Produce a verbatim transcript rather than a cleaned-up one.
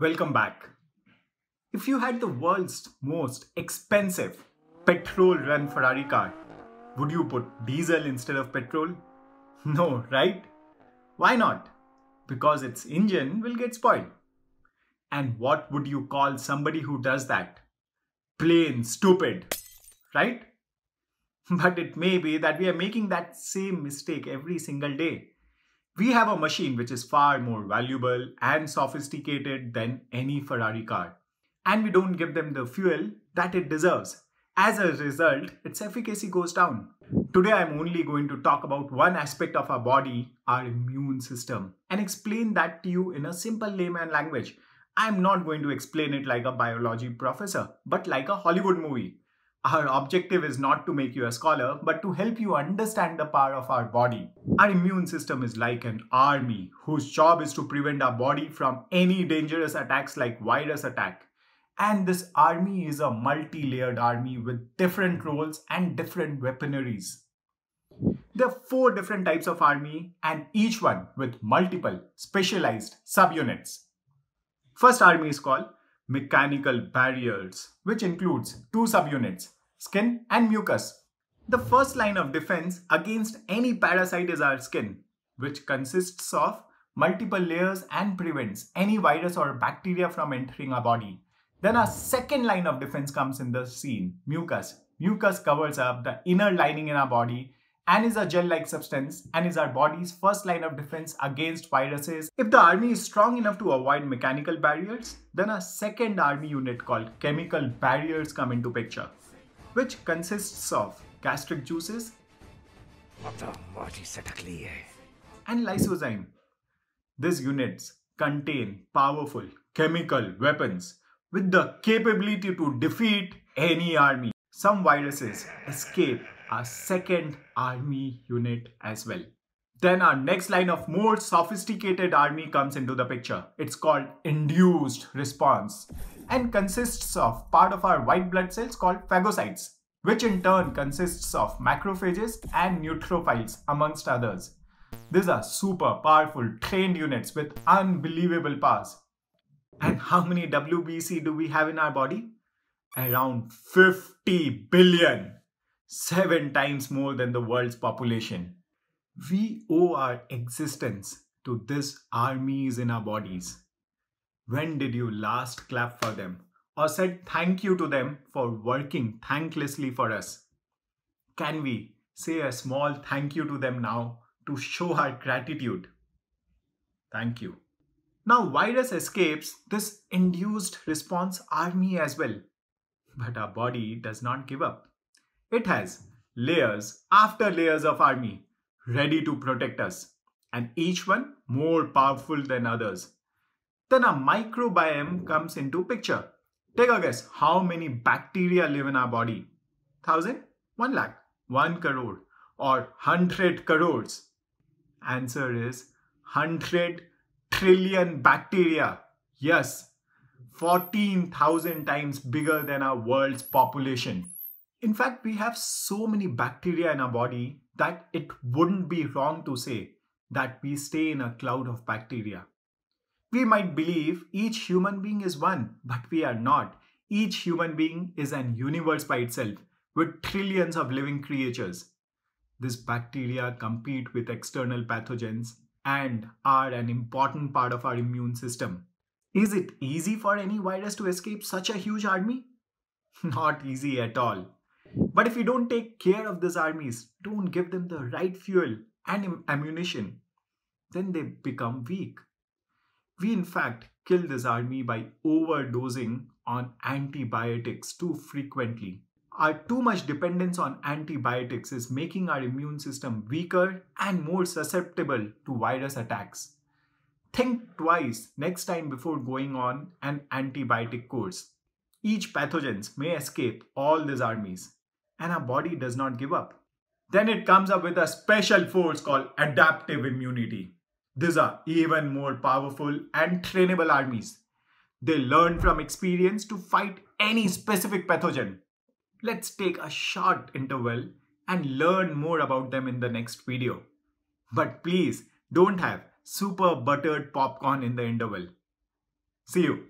Welcome back. If you had the world's most expensive petrol-run Ferrari car, would you put diesel instead of petrol? No, right? Why not? Because its engine will get spoiled. And what would you call somebody who does that? Plain stupid, right? But it may be that we are making that same mistake every single day. We have a machine which is far more valuable and sophisticated than any Ferrari car. And we don't give them the fuel that it deserves. As a result, its efficacy goes down. Today, I'm only going to talk about one aspect of our body, our immune system, and explain that to you in a simple layman language. I'm not going to explain it like a biology professor, but like a Hollywood movie. Our objective is not to make you a scholar, but to help you understand the power of our body. Our immune system is like an army whose job is to prevent our body from any dangerous attacks like virus attack. And this army is a multi-layered army with different roles and different weaponries. There are four different types of army and each one with multiple specialized subunits. First army is called mechanical barriers, which includes two subunits, skin and mucus. The first line of defense against any parasite is our skin, which consists of multiple layers and prevents any virus or bacteria from entering our body. Then our second line of defense comes in the scene, mucus. Mucus covers up the inner lining in our body and is a gel-like substance and is our body's first line of defense against viruses. If the army is strong enough to avoid mechanical barriers, then a second army unit called chemical barriers come into picture, which consists of gastric juices and lysozyme. These units contain powerful chemical weapons with the capability to defeat any army. Some viruses escape our second army unit as well. Then our next line of more sophisticated army comes into the picture. It's called induced response and consists of part of our white blood cells called phagocytes, which in turn consists of macrophages and neutrophils amongst others. These are super powerful trained units with unbelievable powers. And how many W B C do we have in our body? Around fifty billion. Seven times more than the world's population. We owe our existence to these armies in our bodies. When did you last clap for them or said thank you to them for working thanklessly for us? Can we say a small thank you to them now to show our gratitude? Thank you. Now, virus escapes this induced response army as well. But our body does not give up. It has layers after layers of army ready to protect us, and each one more powerful than others. Then a microbiome comes into picture. Take a guess how many bacteria live in our body? Thousand? One lakh? One crore? Or hundred crores? Answer is hundred trillion bacteria. Yes, fourteen thousand times bigger than our world's population. In fact, we have so many bacteria in our body that it wouldn't be wrong to say that we stay in a cloud of bacteria. We might believe each human being is one, but we are not. Each human being is an universe by itself with trillions of living creatures. These bacteria compete with external pathogens and are an important part of our immune system. Is it easy for any virus to escape such a huge army? Not easy at all. But if you don't take care of these armies, don't give them the right fuel and ammunition, then they become weak. We in fact kill this army by overdosing on antibiotics too frequently. Our too much dependence on antibiotics is making our immune system weaker and more susceptible to virus attacks. Think twice next time before going on an antibiotic course. Each pathogens may escape all these armies, and our body does not give up. Then it comes up with a special force called adaptive immunity. These are even more powerful and trainable armies. They learn from experience to fight any specific pathogen. Let's take a short interval and learn more about them in the next video. But please don't have super buttered popcorn in the interval. See you.